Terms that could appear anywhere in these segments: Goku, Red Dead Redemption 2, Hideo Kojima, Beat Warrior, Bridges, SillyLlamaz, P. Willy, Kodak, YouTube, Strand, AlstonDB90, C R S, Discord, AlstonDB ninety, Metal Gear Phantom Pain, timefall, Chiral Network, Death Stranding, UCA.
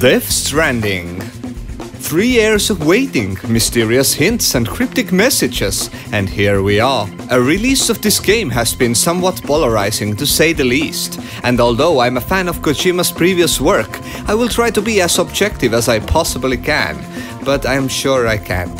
Death Stranding. 3 years of waiting, mysterious hints and cryptic messages, and here we are. A release of this game has been somewhat polarizing, to say the least, and although I'm a fan of Kojima's previous work, I will try to be as objective as I possibly can, but I'm sure I can't.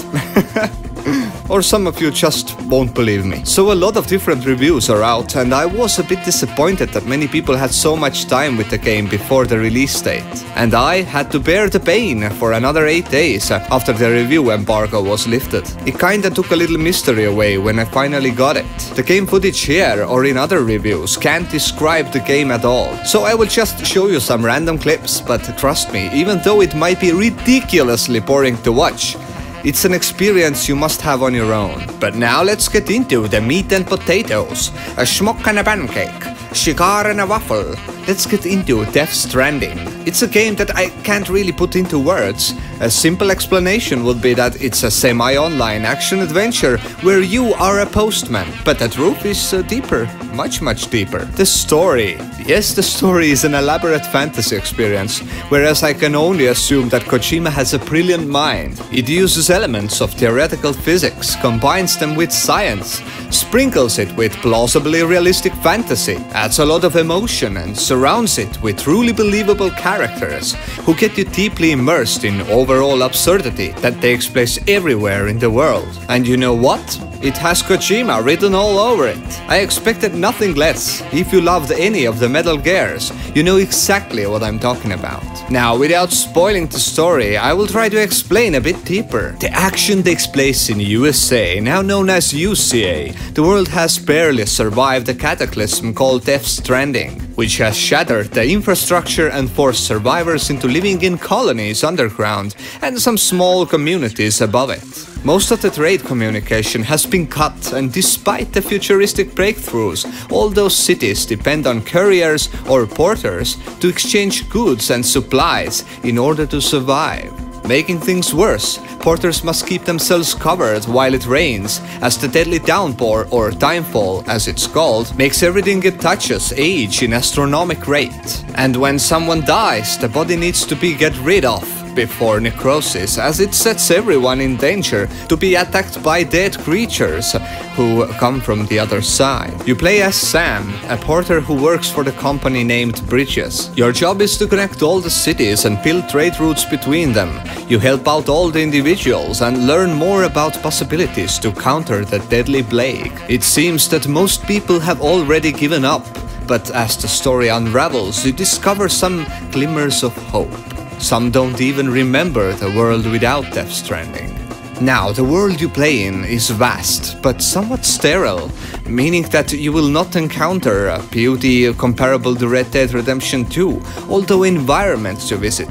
Or some of you just won't believe me. So a lot of different reviews are out, and I was a bit disappointed that many people had so much time with the game before the release date. And I had to bear the pain for another 8 days after the review embargo was lifted. It kinda took a little mystery away when I finally got it. The game footage here or in other reviews can't describe the game at all. So I will just show you some random clips, but trust me, even though it might be ridiculously boring to watch, it's an experience you must have on your own. But now let's get into the meat and potatoes. A schmuck and a pancake. Cigar and a waffle. Let's get into Death Stranding. It's a game that I can't really put into words. A simple explanation would be that it's a semi-online action-adventure where you are a postman. But the truth is deeper. Much, much deeper. The story. Yes, the story is an elaborate fantasy experience, whereas I can only assume that Kojima has a brilliant mind. It uses elements of theoretical physics, combines them with science, sprinkles it with plausibly realistic fantasy, adds a lot of emotion and surrounds it with truly believable characters who get you deeply immersed in overall absurdity that takes place everywhere in the world. And you know what? It has Kojima written all over it. I expected nothing less. If you loved any of the Metal Gears, you know exactly what I'm talking about. Now, without spoiling the story, I will try to explain a bit deeper. The action takes place in USA, now known as UCA. The world has barely survived a cataclysm called Death Stranding, which has shattered the infrastructure and forced survivors into living in colonies underground and some small communities above it. Most of the trade communication has been cut, and despite the futuristic breakthroughs, all those cities depend on couriers or porters to exchange goods and supplies in order to survive. Making things worse, porters must keep themselves covered while it rains, as the deadly downpour, or timefall as it's called, makes everything it touches age in astronomic rate. And when someone dies, the body needs to be get rid of before necrosis, as it sets everyone in danger to be attacked by dead creatures who come from the other side. You play as Sam, a porter who works for the company named Bridges. Your job is to connect all the cities and build trade routes between them. You help out all the individuals and learn more about possibilities to counter the deadly plague. It seems that most people have already given up, but as the story unravels, you discover some glimmers of hope. Some don't even remember the world without Death Stranding. Now, the world you play in is vast, but somewhat sterile, meaning that you will not encounter a beauty comparable to Red Dead Redemption 2, although environments you visit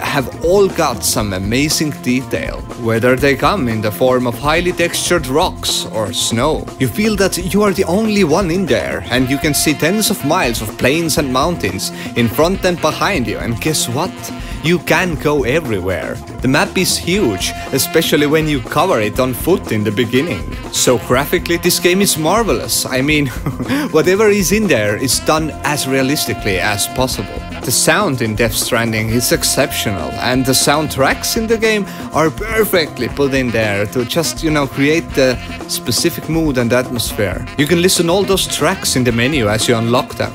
have all got some amazing detail, whether they come in the form of highly textured rocks or snow. You feel that you are the only one in there, and you can see tens of miles of plains and mountains in front and behind you, and guess what? You can go everywhere. The map is huge, especially when you cover it on foot in the beginning. So graphically this game is marvelous. I mean, whatever is in there is done as realistically as possible. The sound in Death Stranding is exceptional, and the soundtracks in the game are perfectly put in there to just, you know, create the specific mood and atmosphere. You can listen all those tracks in the menu as you unlock them.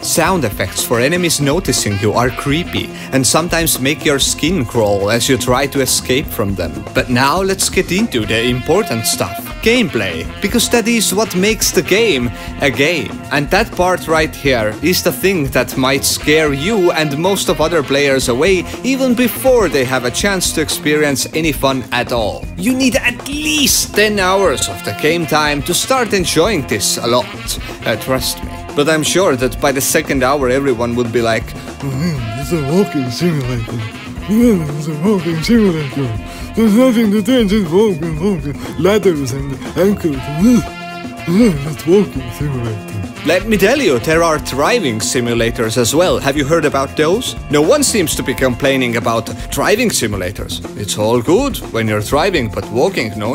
Sound effects for enemies noticing you are creepy and sometimes make your skin crawl as you try to escape from them. But now let's get into the important stuff. Gameplay, because that is what makes the game a game. And that part right here is the thing that might scare you and most of other players away even before they have a chance to experience any fun at all. You need at least 10 hours of the game time to start enjoying this a lot, trust me. But I'm sure that by the second hour everyone would be like, it's a walking simulator. It's a walking simulator. There's nothing to do, just walking, ladders and anchors. Not walking simulator. Let me tell you, there are driving simulators as well. Have you heard about those? No one seems to be complaining about driving simulators. It's all good when you're driving, but walking, no.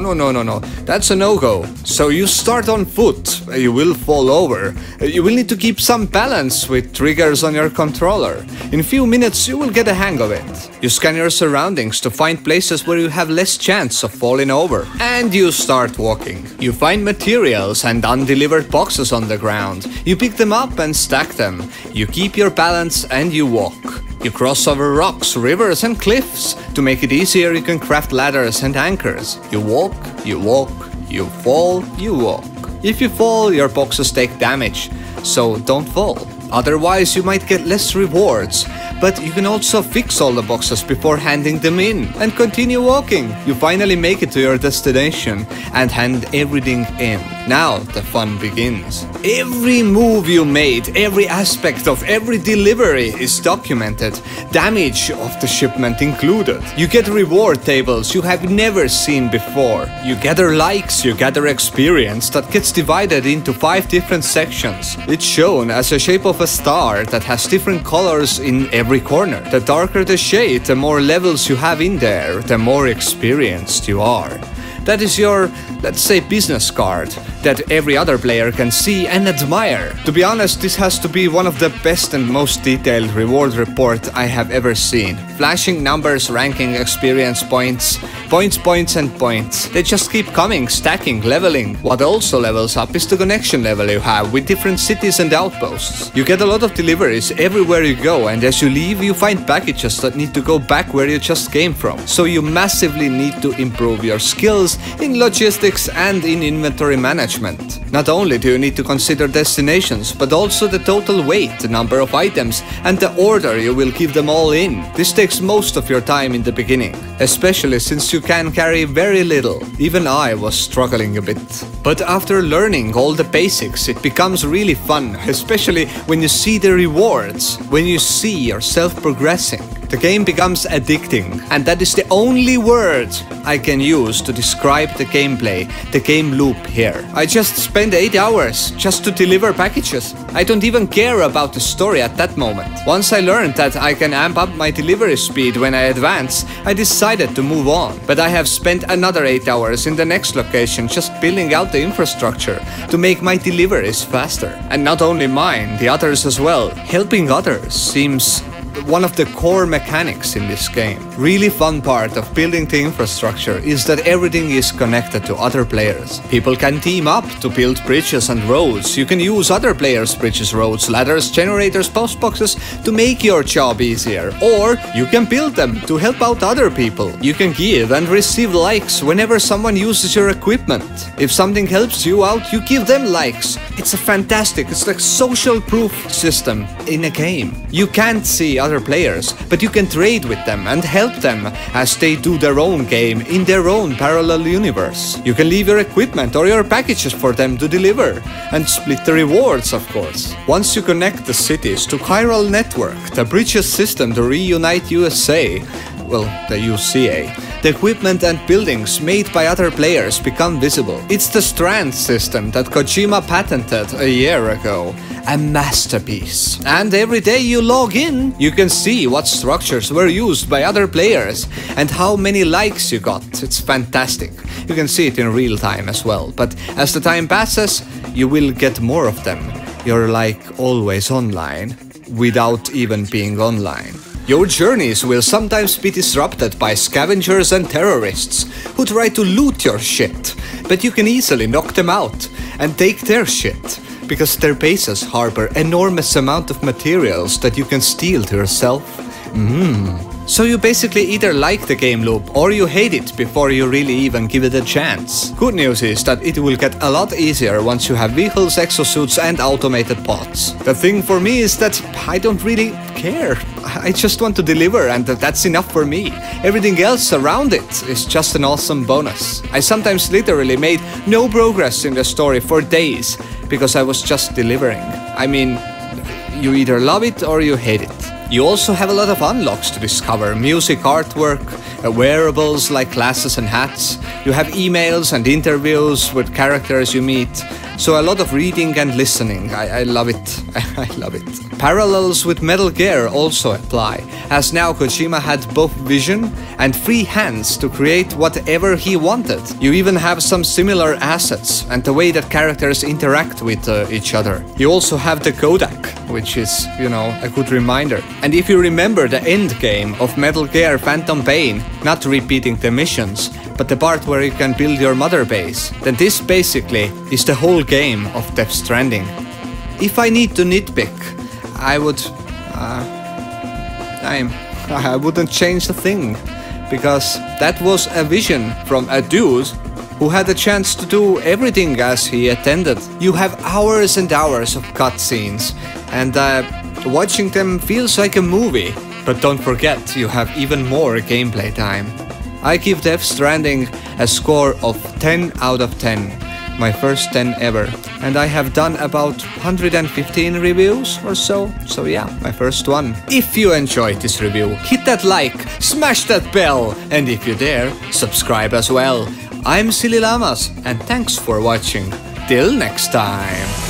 That's a no-go. So you start on foot, you will fall over. You will need to keep some balance with triggers on your controller. In a few minutes you will get a hang of it. You scan your surroundings to find places where you have less chance of falling over. And you start walking. You find materials and undelivered boxes on the ground. You pick them up and stack them. You keep your balance and you walk. You cross over rocks, rivers and cliffs. To make it easier you can craft ladders and anchors. You walk, you walk, you fall, you walk. If you fall, your boxes take damage, so don't fall. Otherwise you might get less rewards, but you can also fix all the boxes before handing them in and continue walking. You finally make it to your destination and hand everything in. Now the fun begins. Every move you made, every aspect of every delivery is documented, damage of the shipment included. You get reward tables you have never seen before. You gather likes, you gather experience that gets divided into 5 different sections. It's shown as a shape of a star that has different colors in every corner. The darker the shade, the more levels you have in there, the more experienced you are. That is your, let's say, business card that every other player can see and admire. To be honest, this has to be one of the best and most detailed reward report I have ever seen. Flashing numbers, ranking, experience points, points. They just keep coming, stacking, leveling. What also levels up is the connection level you have with different cities and outposts. You get a lot of deliveries everywhere you go, and as you leave you find packages that need to go back where you just came from. So you massively need to improve your skills in logistics and in inventory management. Not only do you need to consider destinations, but also the total weight, the number of items, and the order you will give them all in. This takes most of your time in the beginning, especially since you can carry very little. Even I was struggling a bit. But after learning all the basics, it becomes really fun, especially when you see the rewards, when you see yourself progressing. The game becomes addicting, and that is the only word I can use to describe the gameplay, the game loop here. I just spend 8 hours just to deliver packages. I don't even care about the story at that moment. Once I learned that I can amp up my delivery speed when I advance, I decided to move on. But I have spent another 8 hours in the next location just building out the infrastructure to make my deliveries faster. And not only mine, the others as well. Helping others seems one of the core mechanics in this game. Really fun part of building the infrastructure is that everything is connected to other players. People can team up to build bridges and roads. You can use other players' bridges, roads, ladders, generators, post boxes to make your job easier. Or you can build them to help out other people. You can give and receive likes whenever someone uses your equipment. If something helps you out, you give them likes. It's a fantastic, it's like social proof system in a game. You can't see other players, but you can trade with them and help them as they do their own game in their own parallel universe. You can leave your equipment or your packages for them to deliver and split the rewards, of course. Once you connect the cities to Chiral Network, the Bridges system to reunite USA, well, the UCA, the equipment and buildings made by other players become visible. It's the Strand system that Kojima patented a year ago. A masterpiece. And every day you log in, you can see what structures were used by other players and how many likes you got. It's fantastic. You can see it in real time as well, but as the time passes, you will get more of them. You're like always online, without even being online. Your journeys will sometimes be disrupted by scavengers and terrorists who try to loot your shit, but you can easily knock them out and take their shit, because their bases harbor enormous amount of materials that you can steal to yourself. So you basically either like the game loop or you hate it before you really even give it a chance. Good news is that it will get a lot easier once you have vehicles, exosuits and automated bots. The thing for me is that I don't really care. I just want to deliver and that's enough for me. Everything else around it is just an awesome bonus. I sometimes literally made no progress in the story for days because I was just delivering. I mean, you either love it or you hate it. You also have a lot of unlocks to discover: music, artwork, wearables like glasses and hats. You have emails and interviews with characters you meet. So a lot of reading and listening. I love it. I love it. Parallels with Metal Gear also apply, as now Kojima had both vision and free hands to create whatever he wanted. You even have some similar assets and the way that characters interact with each other. You also have the Kodak, which is, you know, a good reminder. And if you remember the end game of Metal Gear Phantom Pain, not repeating the missions, but the part where you can build your mother base, then this basically is the whole game of Death Stranding. If I need to nitpick, I would... I wouldn't change a thing, because that was a vision from a dude who had a chance to do everything as he attended. You have hours and hours of cutscenes, and watching them feels like a movie. But don't forget, you have even more gameplay time. I give Death Stranding a score of 10 out of 10, my first 10 ever. And I have done about 115 reviews or so, so yeah, my first one. If you enjoyed this review, hit that like, smash that bell, and if you dare, subscribe as well. I'm SillyLlamaz, and thanks for watching. Till next time.